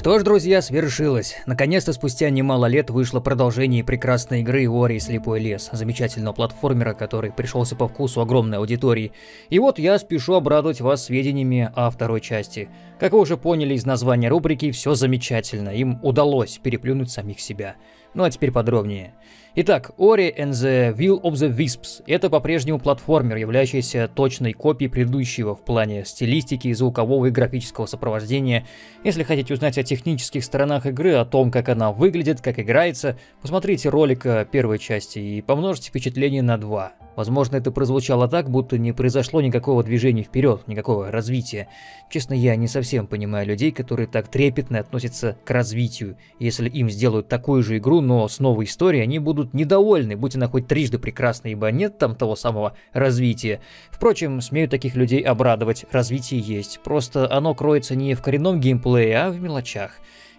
Что ж, друзья, свершилось. Наконец-то спустя немало лет вышло продолжение прекрасной игры Ори и Слепой Лес, замечательного платформера, который пришелся по вкусу огромной аудитории. И вот я спешу обрадовать вас сведениями о второй части. Как вы уже поняли из названия рубрики, все замечательно, им удалось переплюнуть самих себя. Ну а теперь подробнее. Итак, Ori and the Will of the Wisps — это по-прежнему платформер, являющийся точной копией предыдущего в плане стилистики, звукового и графического сопровождения. Если хотите узнать о технических сторонах игры, о том, как она выглядит, как играется, посмотрите ролик первой части и помножьте впечатление на 2. Возможно, это прозвучало так, будто не произошло никакого движения вперед, никакого развития. Честно, я не совсем понимаю людей, которые так трепетно относятся к развитию. Если им сделают такую же игру, но с новой историей, они будут недовольны, будь она хоть трижды прекрасна, ибо нет там того самого развития. Впрочем, смею таких людей обрадовать, развитие есть, просто оно кроется не в коренном геймплее, а в мелочах.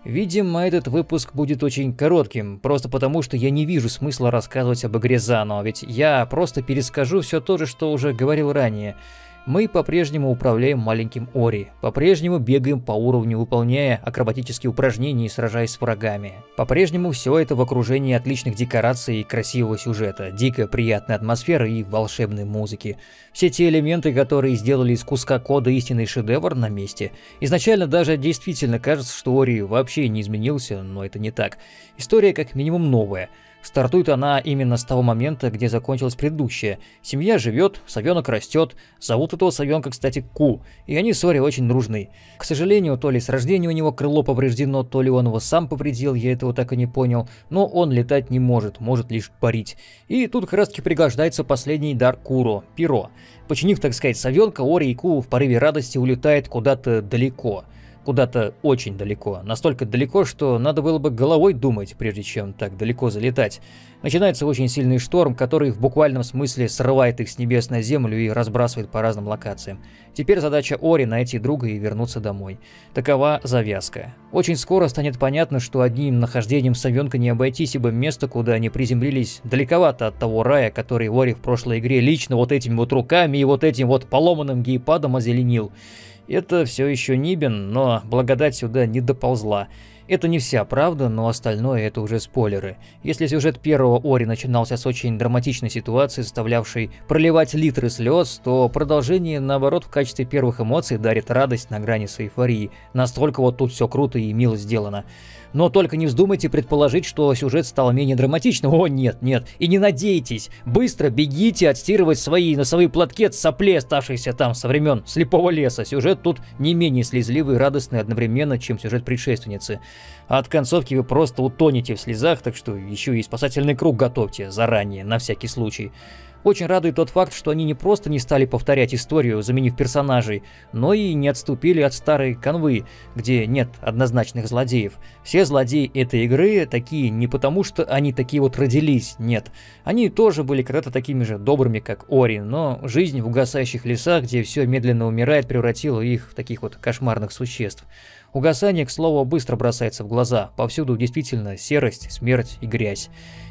Видимо, этот выпуск будет очень коротким, просто потому, что я не вижу смысла рассказывать об игре заново, ведь я просто перескажу все то же, что уже говорил ранее. Мы по-прежнему управляем маленьким Ори, по-прежнему бегаем по уровню, выполняя акробатические упражнения и сражаясь с врагами. По-прежнему все это в окружении отличных декораций и красивого сюжета, дико приятной атмосферы и волшебной музыки. Все те элементы, которые сделали из куска кода истинный шедевр, на месте. Изначально даже действительно кажется, что Ори вообще не изменился, но это не так. История как минимум новая. Стартует она именно с того момента, где закончилась предыдущая. Семья живет, совенок растет. Зовут этого совенка, кстати, Ку. И они с Ори очень дружны. К сожалению, то ли с рождения у него крыло повреждено, то ли он его сам повредил, я этого так и не понял. Но он летать не может, может лишь парить. И тут как раз таки пригождается последний дар Куру – перо. Починив, так сказать, совенка, Ори и Ку в порыве радости улетает куда-то далеко. Куда-то очень далеко. Настолько далеко, что надо было бы головой думать, прежде чем так далеко залетать. Начинается очень сильный шторм, который в буквальном смысле срывает их с небес на землю и разбрасывает по разным локациям. Теперь задача Ори — найти друга и вернуться домой. Такова завязка. Очень скоро станет понятно, что одним нахождением совенка не обойтись, ибо место, куда они приземлились, далековато от того рая, который Ори в прошлой игре лично вот этими вот руками и вот этим вот поломанным гейпадом озеленил. Это все еще Нибель, но благодать сюда не доползла. Это не вся правда, но остальное — это уже спойлеры. Если сюжет первого Ори начинался с очень драматичной ситуации, заставлявшей проливать литры слез, то продолжение, наоборот, в качестве первых эмоций дарит радость на грани с эйфорией. Настолько вот тут все круто и мило сделано. Но только не вздумайте предположить, что сюжет стал менее драматичным. О, нет, нет. И не надейтесь. Быстро бегите отстирывать свои носовые платки от соплей, оставшиеся там со времен Слепого Леса. Сюжет тут не менее слезливый и радостный одновременно, чем сюжет предшественницы. А от концовки вы просто утонете в слезах, так что еще и спасательный круг готовьте заранее, на всякий случай. Очень радует тот факт, что они не просто не стали повторять историю, заменив персонажей, но и не отступили от старой канвы, где нет однозначных злодеев. Все злодеи этой игры такие не потому, что они такие вот родились, нет. Они тоже были когда-то такими же добрыми, как Ори, но жизнь в угасающих лесах, где все медленно умирает, превратила их в таких вот кошмарных существ. Угасание, к слову, быстро бросается в глаза. Повсюду действительно серость, смерть и грязь.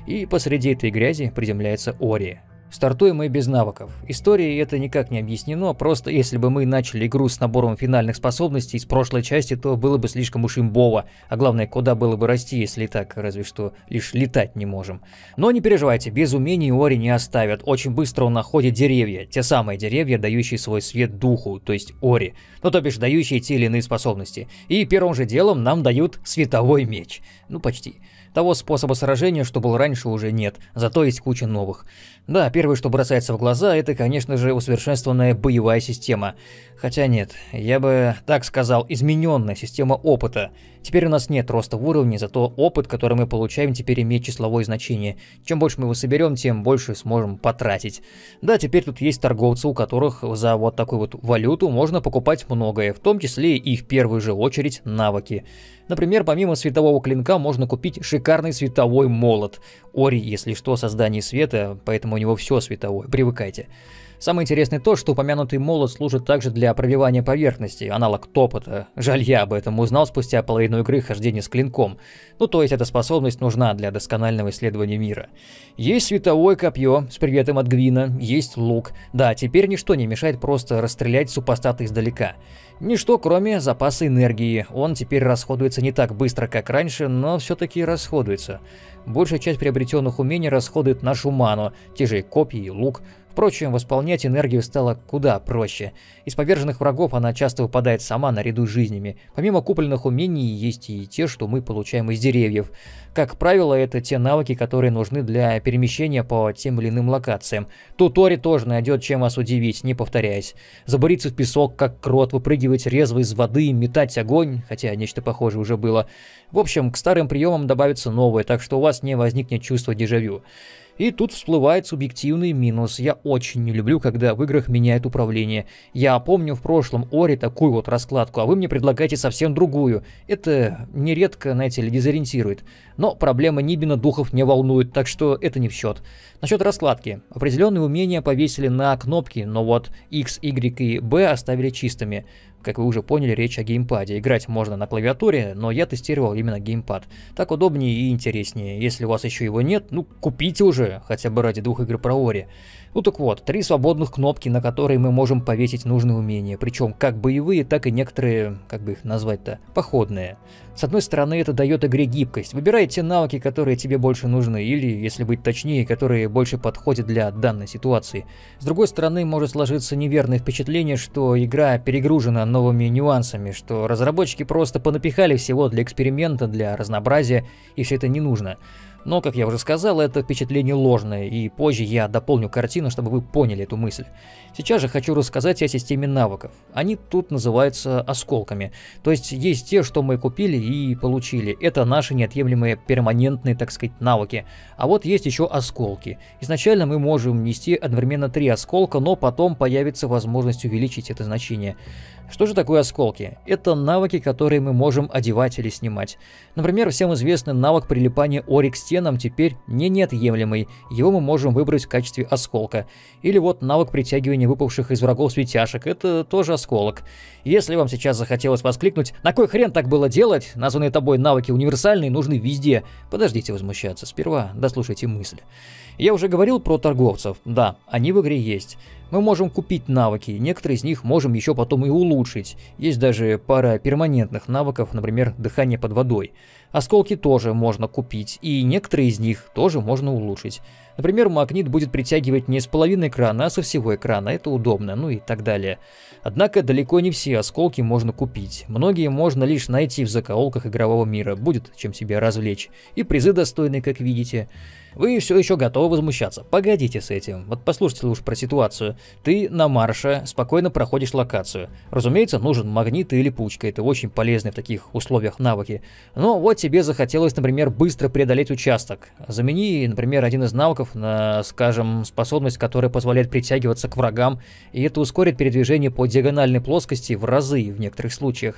И посреди этой грязи приземляется Ори. Стартуем мы без навыков. Историей это никак не объяснено, просто если бы мы начали игру с набором финальных способностей из прошлой части, то было бы слишком уж имбово, а главное, куда было бы расти, если так, разве что лишь летать не можем. Но не переживайте, без умений Ори не оставят, очень быстро он находит деревья, те самые деревья, дающие свой свет духу, то есть Ори, ну то бишь дающие те или иные способности. И первым же делом нам дают световой меч, ну почти. Того способа сражения, что был раньше, уже нет, зато есть куча новых. Да, первое, что бросается в глаза, это, конечно же, усовершенствованная боевая система. Хотя нет, я бы так сказал, измененная система опыта. Теперь у нас нет роста в уровне, зато опыт, который мы получаем, теперь имеет числовое значение. Чем больше мы его соберем, тем больше сможем потратить. Да, теперь тут есть торговцы, у которых за вот такую вот валюту можно покупать многое, в том числе и в первую же очередь навыки. Например, помимо светового клинка можно купить шикарный световой молот. Ори, если что, создание света, поэтому у него все световое, привыкайте. Самое интересное то, что упомянутый молот служит также для пробивания поверхности, аналог топота. Жаль, я об этом узнал спустя половину игры хождения с клинком. Ну то есть эта способность нужна для досконального исследования мира. Есть световое копье с приветом от Гвина, есть лук. Да, теперь ничто не мешает просто расстрелять супостата издалека. Ничто, кроме запаса энергии. Он теперь расходуется не так быстро, как раньше, но все-таки расходуется. Большая часть приобретенных умений расходует нашу ману, те же копья и лук. Впрочем, восполнять энергию стало куда проще. Из поверженных врагов она часто выпадает сама наряду с жизнями. Помимо купленных умений есть и те, что мы получаем из деревьев. Как правило, это те навыки, которые нужны для перемещения по тем или иным локациям. Тут Ори тоже найдет, чем вас удивить, не повторяясь. Забуриться в песок, как крот, выпрыгивать резво из воды, метать огонь, хотя нечто похожее уже было. В общем, к старым приемам добавятся новые, так что у вас не возникнет чувство дежавю. И тут всплывает субъективный минус. Я очень не люблю, когда в играх меняют управление. Я помню в прошлом Ори такую вот раскладку, а вы мне предлагаете совсем другую. Это нередко, знаете ли, дезориентирует. Но проблема Нибина духов не волнует, так что это не в счет. Насчет раскладки. Определенные умения повесили на кнопки, но вот X, Y и B оставили чистыми. Как вы уже поняли, речь о геймпаде. Играть можно на клавиатуре, но я тестировал именно геймпад. Так удобнее и интереснее. Если у вас еще его нет, ну купите уже, хотя бы ради двух игр про Ори. Ну так вот, 3 свободных кнопки, на которые мы можем повесить нужные умения. Причем как боевые, так и некоторые, как бы их назвать-то, походные. С одной стороны, это дает игре гибкость. Выбирай те навыки, которые тебе больше нужны, или, если быть точнее, которые больше подходят для данной ситуации. С другой стороны, может сложиться неверное впечатление, что игра перегружена новыми нюансами, что разработчики просто понапихали всего для эксперимента, для разнообразия, и все это не нужно. Но, как я уже сказал, это впечатление ложное, и позже я дополню картину, чтобы вы поняли эту мысль. Сейчас же хочу рассказать о системе навыков. Они тут называются осколками. То есть есть те, что мы купили и получили. Это наши неотъемлемые перманентные, так сказать, навыки. А вот есть еще осколки. Изначально мы можем нести одновременно 3 осколка, но потом появится возможность увеличить это значение. Что же такое осколки? Это навыки, которые мы можем одевать или снимать. Например, всем известный навык прилипания Ори к стенам теперь не неотъемлемый, его мы можем выбрать в качестве осколка. Или вот навык притягивания выпавших из врагов светяшек, это тоже осколок. Если вам сейчас захотелось воскликнуть «На кой хрен так было делать?», названные тобой навыки универсальные, нужны везде. Подождите возмущаться, сперва дослушайте мысль. Я уже говорил про торговцев, да, они в игре есть. Мы можем купить навыки, некоторые из них можем еще потом и улучшить. Есть даже пара перманентных навыков, например, дыхание под водой. Осколки тоже можно купить, и некоторые из них тоже можно улучшить. Например, магнит будет притягивать не с половины экрана, а со всего экрана, это удобно, ну и так далее. Однако далеко не все осколки можно купить, многие можно лишь найти в закоулках игрового мира, будет чем себя развлечь. И призы достойны, как видите. Вы все еще готовы возмущаться, погодите с этим, вот послушайте лучше про ситуацию. Ты на марше спокойно проходишь локацию. Разумеется, нужен магнит или пучка, это очень полезные в таких условиях навыки. Но вот тебе захотелось, например, быстро преодолеть участок. Замени, например, один из навыков на, скажем, способность, которая позволяет притягиваться к врагам, и это ускорит передвижение по диагональной плоскости в разы в некоторых случаях.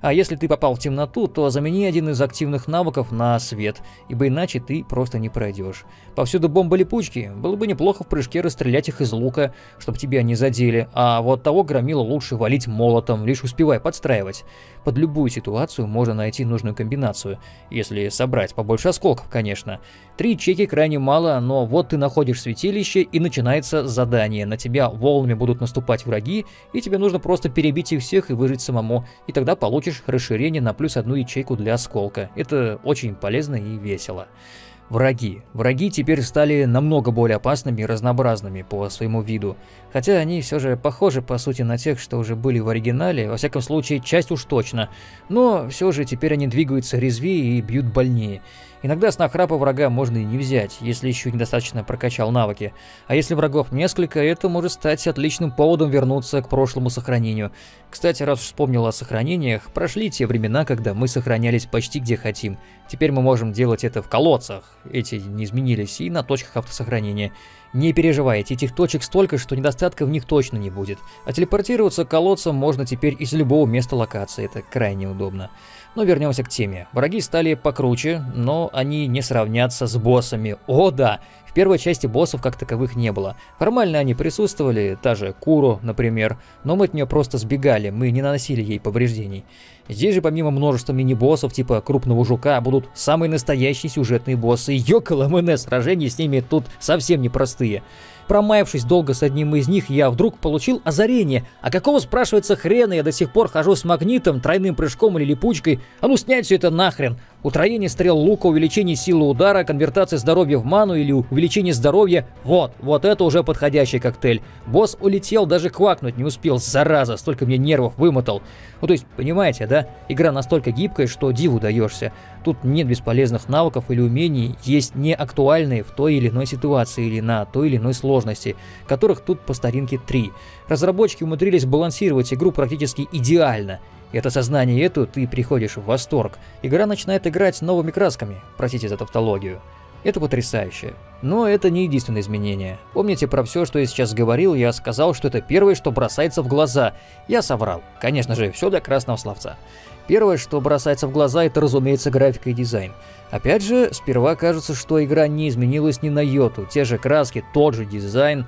А если ты попал в темноту, то замени один из активных навыков на свет, ибо иначе ты просто не пройдешь. Повсюду бомбы-липучки, было бы неплохо в прыжке расстрелять их из лука, чтобы тебя не задели, а вот того громила лучше валить молотом, лишь успевай подстраивать. Под любую ситуацию можно найти нужную комбинацию, если собрать побольше осколков, конечно. 3 чеки крайне мало, но вот ты находишь святилище и начинается задание, на тебя волнами будут наступать враги, и тебе нужно просто перебить их всех и выжить самому, и тогда получишь расширение на +1 ячейку для осколка. Это очень полезно и весело. Враги. Враги теперь стали намного более опасными и разнообразными по своему виду. Хотя они все же похожи по сути на тех, что уже были в оригинале, во всяком случае часть уж точно. Но все же теперь они двигаются резвее и бьют больнее. Иногда с нахрапа врага можно и не взять, если еще недостаточно прокачал навыки. А если врагов несколько, это может стать отличным поводом вернуться к прошлому сохранению. Кстати, раз вспомнил о сохранениях, прошли те времена, когда мы сохранялись почти где хотим. Теперь мы можем делать это в колодцах, эти не изменились, и на точках автосохранения. Не переживайте, этих точек столько, что недостатка в них точно не будет. А телепортироваться к колодцам можно теперь из любого места локации, это крайне удобно. Но вернемся к теме. Враги стали покруче, но они не сравнятся с боссами. О да! В первой части боссов как таковых не было. Формально они присутствовали, та же Куру, например, но мы от нее просто сбегали, мы не наносили ей повреждений. Здесь же помимо множества мини-боссов типа крупного жука будут самые настоящие сюжетные боссы. Ёкаламэне, сражения с ними тут совсем непростые. Промаявшись долго с одним из них, я вдруг получил озарение. А какого, спрашивается, хрена я до сих пор хожу с магнитом, тройным прыжком или липучкой? А ну снять все это нахрен! Утроение стрел лука, увеличение силы удара, конвертация здоровья в ману или увеличение здоровья. Вот это уже подходящий коктейль. Босс улетел, даже квакнуть не успел, зараза, столько мне нервов вымотал. Ну то есть, понимаете, да? Игра настолько гибкая, что диву даешься. Тут нет бесполезных навыков или умений, есть неактуальные в той или иной ситуации или на той или иной сложности, которых тут по старинке 3. Разработчики умудрились балансировать игру практически идеально. И от осознания этого ты приходишь в восторг. Игра начинает играть с новыми красками, простите за тавтологию. Это потрясающе. Но это не единственное изменение. Помните про все, что я сейчас говорил, я сказал, что это первое, что бросается в глаза. Я соврал. Конечно же, все до красного словца. Первое, что бросается в глаза, это, разумеется, графика и дизайн. Опять же, сперва кажется, что игра не изменилась ни на йоту. Те же краски, тот же дизайн.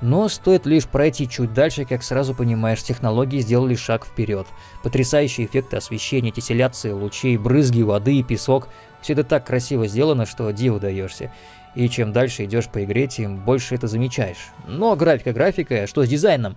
Но стоит лишь пройти чуть дальше, как сразу понимаешь, технологии сделали шаг вперед. Потрясающие эффекты освещения, тесселяции лучей, брызги воды и песок. Все это так красиво сделано, что диву даешься. И чем дальше идешь по игре, тем больше это замечаешь. Но графика графика, что с дизайном?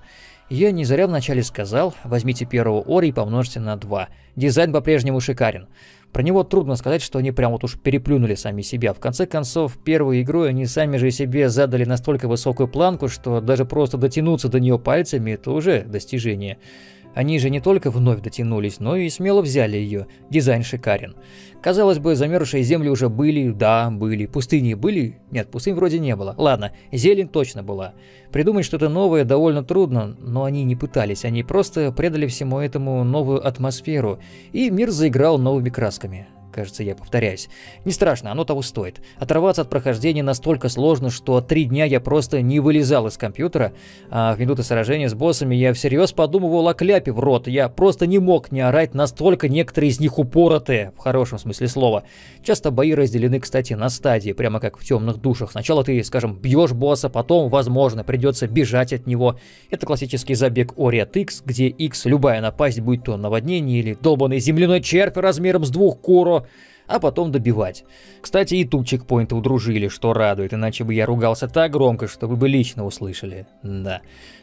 Я не зря вначале сказал, возьмите первого Ори и помножьте на 2. Дизайн по-прежнему шикарен. Про него трудно сказать, что они прям вот уж переплюнули сами себя. В конце концов, первой игрой они сами же себе задали настолько высокую планку, что даже просто дотянуться до нее пальцами – это уже достижение. Они же не только вновь дотянулись, но и смело взяли ее. Дизайн шикарен. Казалось бы, замерзшие земли уже были, да, были. Пустыни были? Нет, пустынь вроде не было. Ладно, зелень точно была. Придумать что-то новое довольно трудно, но они не пытались. Они просто придали всему этому новую атмосферу, и мир заиграл новыми красками. Кажется, я повторяюсь. Не страшно, оно того стоит. Оторваться от прохождения настолько сложно, что 3 дня я просто не вылезал из компьютера, а в минуты сражения с боссами я всерьез подумывал о кляпе в рот. Я просто не мог не орать, настолько некоторые из них упоротые, в хорошем смысле слова. Часто бои разделены, кстати, на стадии, прямо как в темных душах. Сначала ты, скажем, бьешь босса, потом, возможно, придется бежать от него. Это классический забег Ори от X, где X любая напасть, будь то наводнение или долбанный земляной червь размером с 2 куро, а потом добивать. Кстати, и тут чекпоинты удружили, что радует, иначе бы я ругался так громко, что вы бы лично услышали. Да.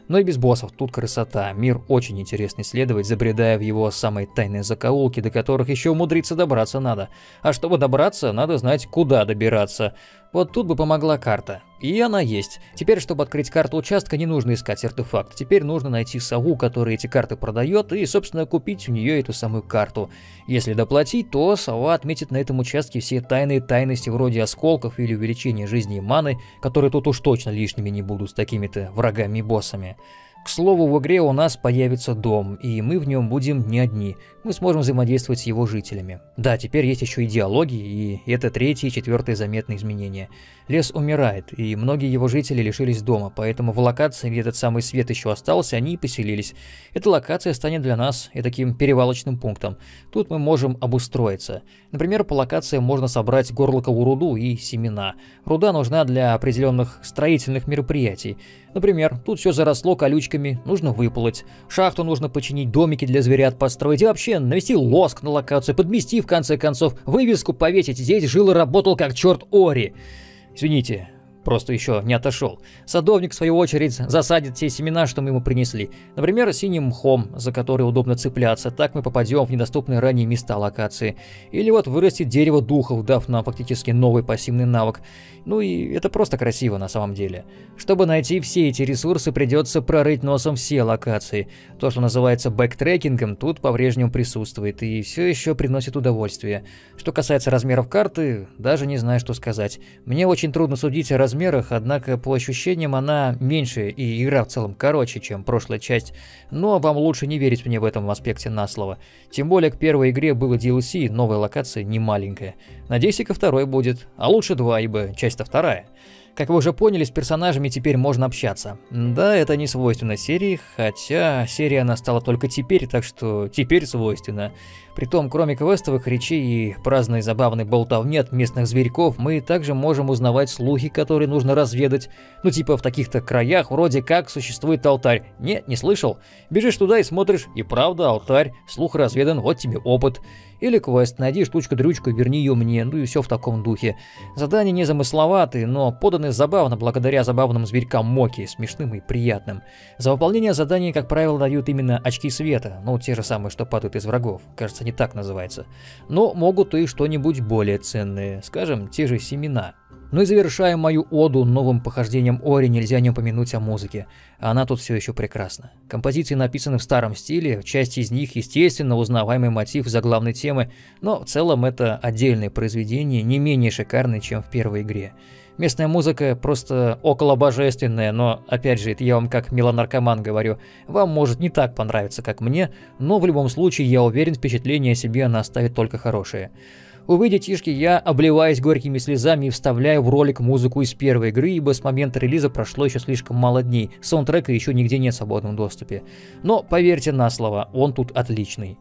Но и без боссов тут красота. Мир очень интересно исследовать, забредая в его самые тайные закоулки, до которых еще умудриться добраться надо. А чтобы добраться, надо знать, куда добираться. Вот тут бы помогла карта. И она есть. Теперь, чтобы открыть карту участка, не нужно искать артефакт. Теперь нужно найти сову, которая эти карты продает, и, собственно, купить у нее эту самую карту. Если доплатить, то сова отметит на этом участке все тайные тайности вроде осколков или увеличения жизни и маны, которые тут уж точно лишними не будут с такими-то врагами и боссами. К слову, в игре у нас появится дом, и мы в нем будем не одни. Мы сможем взаимодействовать с его жителями. Да, теперь есть еще и диалоги, и это 3-й и 4-й заметные изменения. Лес умирает, и многие его жители лишились дома, поэтому в локации, где этот самый свет еще остался, они и поселились. Эта локация станет для нас и таким перевалочным пунктом. Тут мы можем обустроиться. Например, по локации можно собрать горлыковую руду и семена. Руда нужна для определенных строительных мероприятий. Например, тут все заросло колючками, нужно выполоть. Шахту нужно починить, домики для зверят построить и вообще навести лоск на локацию, подмести в конце концов, вывеску повесить. Здесь жил и работал как черт Ори. Извините, просто еще не отошел. Садовник, в свою очередь, засадит те семена, что мы ему принесли. Например, синим мхом, за который удобно цепляться. Так мы попадем в недоступные ранее места локации. Или вот вырастет дерево духов, дав нам фактически новый пассивный навык. Ну и это просто красиво на самом деле. Чтобы найти все эти ресурсы, придется прорыть носом все локации. То, что называется бэктрекингом, тут по-прежнему присутствует и все еще приносит удовольствие. Что касается размеров карты, даже не знаю, что сказать. Мне очень трудно судить о размерах, однако по ощущениям она меньше и игра в целом короче, чем прошлая часть, но вам лучше не верить мне в этом аспекте на слово. Тем более к первой игре было DLC, новая локация не маленькая. Надеюсь, и ко второй будет, а лучше 2, ибо часть-то вторая. Как вы уже поняли, с персонажами теперь можно общаться. Да, это не свойственно серии, хотя серия настала только теперь, так что теперь свойственно. Притом, кроме квестовых речей и праздной забавной болтовни от местных зверьков, мы также можем узнавать слухи, которые нужно разведать. Ну типа в таких-то краях вроде как существует алтарь. Не, не слышал? Бежишь туда и смотришь, и правда алтарь, слух разведан, вот тебе опыт. Или квест, найди штучку-дрючку и верни ее мне, ну и все в таком духе. Задания незамысловатые, но поданы забавно благодаря забавным зверькам Моки, смешным и приятным. За выполнение заданий, как правило, дают именно очки света, ну те же самые, что падают из врагов, кажется, не так называется. Но могут и что-нибудь более ценное, скажем, те же семена. Ну и завершая мою оду новым похождением Ори, нельзя не упомянуть о музыке. Она тут все еще прекрасна. Композиции написаны в старом стиле, часть из них, естественно, узнаваемый мотив заглавной темы, но в целом это отдельное произведение, не менее шикарное, чем в первой игре. Местная музыка просто околобожественная, но, опять же, это я вам как меланаркоман говорю, вам может не так понравиться, как мне, но в любом случае, я уверен, впечатление о себе она оставит только хорошее. Увы, детишки, я обливаюсь горькими слезами и вставляю в ролик музыку из первой игры, ибо с момента релиза прошло еще слишком мало дней, саундтрека еще нигде нет в свободном доступе. Но поверьте на слово, он тут отличный.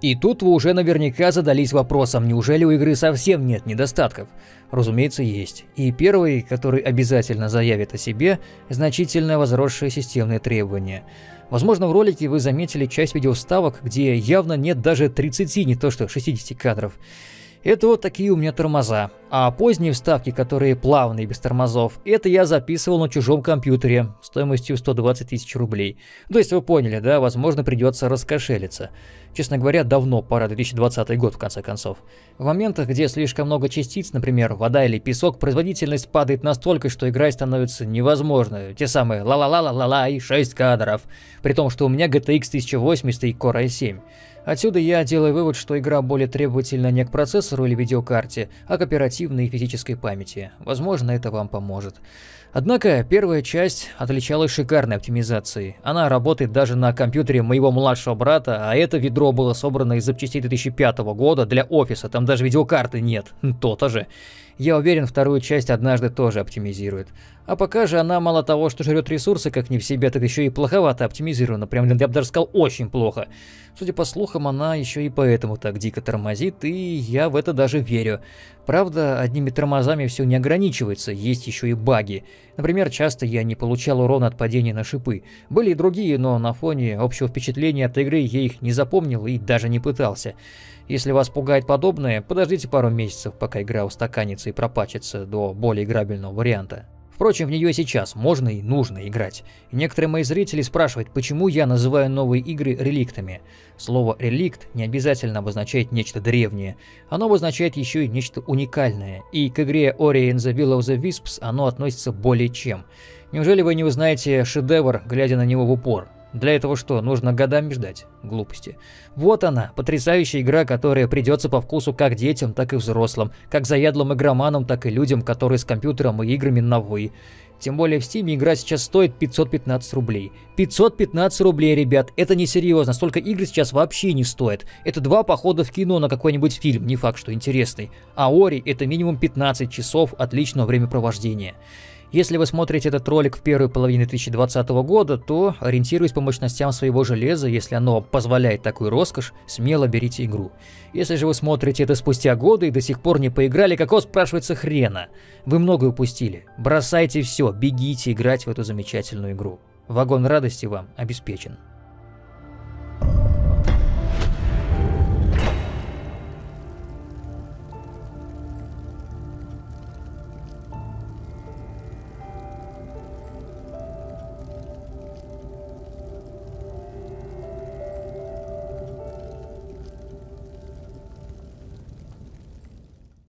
И тут вы уже наверняка задались вопросом, неужели у игры совсем нет недостатков? Разумеется, есть. И первый, который обязательно заявит о себе, значительно возросшие системные требования. Возможно, в ролике вы заметили часть видеовставок, где явно нет даже 30, не то что 60 кадров. Это вот такие у меня тормоза. А поздние вставки, которые плавные без тормозов, это я записывал на чужом компьютере стоимостью 120 000 рублей. То есть вы поняли, да, возможно, придется раскошелиться. Честно говоря, давно пора, 2020 год в конце концов. В моментах, где слишком много частиц, например, вода или песок, производительность падает настолько, что играть становится невозможно. Те самые ла-ла-ла-ла-ла-ла и 6 кадров. При том, что у меня GTX 1080 и Core i7. Отсюда я делаю вывод, что игра более требовательна не к процессору или видеокарте, а к оперативной и физической памяти. Возможно, это вам поможет. Однако, первая часть отличалась шикарной оптимизацией. Она работает даже на компьютере моего младшего брата, а это ведро было собрано из запчастей 2005 года для офиса, там даже видеокарты нет. То-то же. Я уверен, вторую часть однажды тоже оптимизирует. А пока же она мало того, что жрет ресурсы как не в себе, так еще и плоховато оптимизирована, прям, я бы даже сказал, очень плохо. Судя по слухам, она еще и поэтому так дико тормозит, и я в это даже верю. Правда, одними тормозами все не ограничивается, есть еще и баги. Например, часто я не получал урона от падения на шипы. Были и другие, но на фоне общего впечатления от игры я их не запомнил и даже не пытался. Если вас пугает подобное, подождите пару месяцев, пока игра устаканится и пропатчится до более играбельного варианта. Впрочем, в нее сейчас можно и нужно играть. Некоторые мои зрители спрашивают, почему я называю новые игры реликтами. Слово «реликт» не обязательно обозначает нечто древнее. Оно обозначает еще и нечто уникальное. И к игре Ori and the Will of the Wisps оно относится более чем. Неужели вы не узнаете шедевр, глядя на него в упор? Для этого что, нужно годами ждать? Глупости. Вот она, потрясающая игра, которая придется по вкусу как детям, так и взрослым, как заядлым игроманам, так и людям, которые с компьютером и играми на «вы». Тем более в Steam игра сейчас стоит 515 рублей. 515 рублей, ребят, это несерьезно, столько игр сейчас вообще не стоит. Это 2 похода в кино на какой-нибудь фильм, не факт, что интересный. А Ori — это минимум 15 часов отличного времяпровождения. Если вы смотрите этот ролик в первой половине 2020 года, то, ориентируясь по мощностям своего железа, если оно позволяет такую роскошь, смело берите игру. Если же вы смотрите это спустя годы и до сих пор не поиграли, какого, спрашивается, хрена? Вы многое упустили. Бросайте все, бегите играть в эту замечательную игру. Вагон радости вам обеспечен.